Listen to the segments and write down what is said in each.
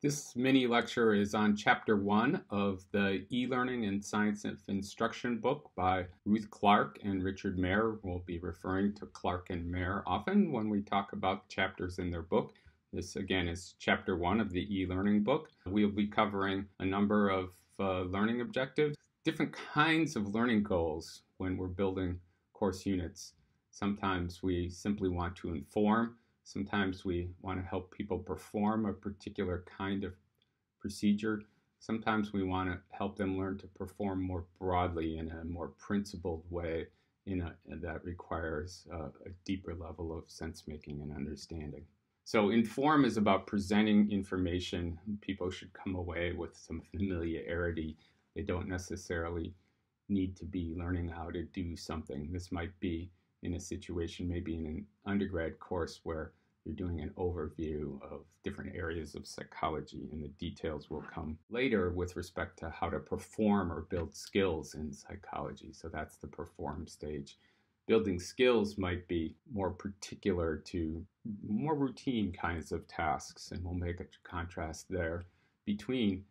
This mini lecture is on Chapter 1 of the E-Learning and Science of Instruction book by Ruth Clark and Richard Mayer. We'll be referring to Clark and Mayer often when we talk about chapters in their book. This, again, is Chapter 1 of the E-Learning book. We'll be covering a number of learning objectives, different kinds of learning goals when we're building course units. Sometimes we simply want to inform. Sometimes we want to help people perform a particular kind of procedure. Sometimes we want to help them learn to perform more broadly in a more principled way that requires a deeper level of sense-making and understanding. So inform is about presenting information. People should come away with some familiarity. They don't necessarily need to be learning how to do something. This might be in a situation, maybe in an undergrad course, where you're doing an overview of different areas of psychology, and the details will come later with respect to how to perform or build skills in psychology. So that's the perform stage. Building skills might be more particular to more routine kinds of tasks, and we'll make a contrast there between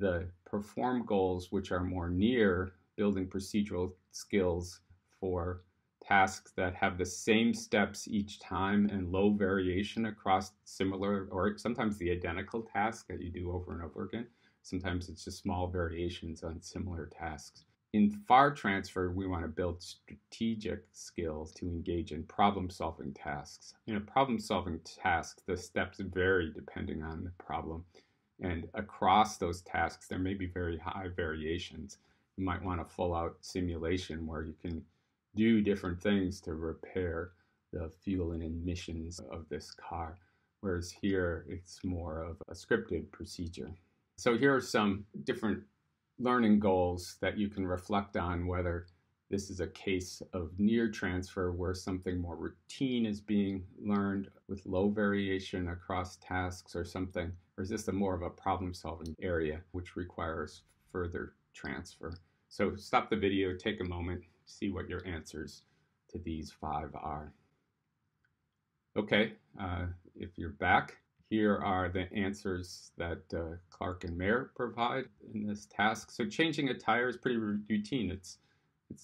the perform goals, which are more near building procedural skills for tasks that have the same steps each time and low variation across similar, or sometimes the identical tasks that you do over and over again. Sometimes it's just small variations on similar tasks. In FAR transfer, we want to build strategic skills to engage in problem-solving tasks. In a problem-solving task, the steps vary depending on the problem, and across those tasks, there may be very high variations. You might want a full-out simulation where you can do different things to repair the fuel and emissions of this car, whereas here it's more of a scripted procedure. So here are some different learning goals that you can reflect on, whether this is a case of near transfer where something more routine is being learned with low variation across tasks or something, or is this more of a problem-solving area which requires further transfer. So stop the video, take a moment, see what your answers to these 5 are. Okay, if you're back, here are the answers that Clark and Mayer provide in this task. So changing a tire is pretty routine. It's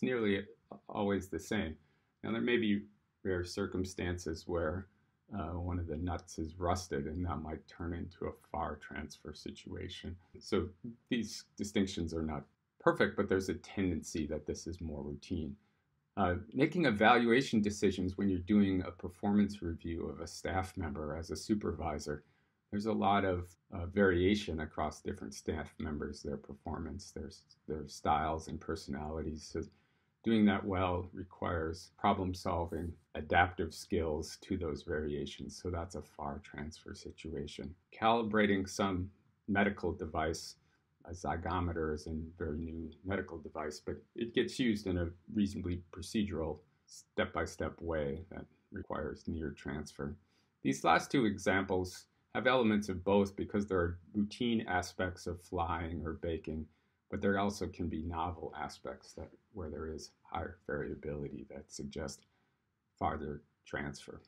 nearly always the same. Now there may be rare circumstances where one of the nuts is rusted, and that might turn into a FAR transfer situation. So these distinctions are not perfect, but there's a tendency that this is more routine. Making evaluation decisions when you're doing a performance review of a staff member as a supervisor, there's a lot of variation across different staff members, their performance, their styles and personalities. So doing that well requires problem-solving, adaptive skills to those variations. So that's a FAR transfer situation. Calibrating some medical device. A zygometer is a very new medical device, but it gets used in a reasonably procedural, step-by-step way that requires near transfer. These last 2 examples have elements of both because there are routine aspects of flying or baking, but there also can be novel aspects where there is higher variability that suggest farther transfer.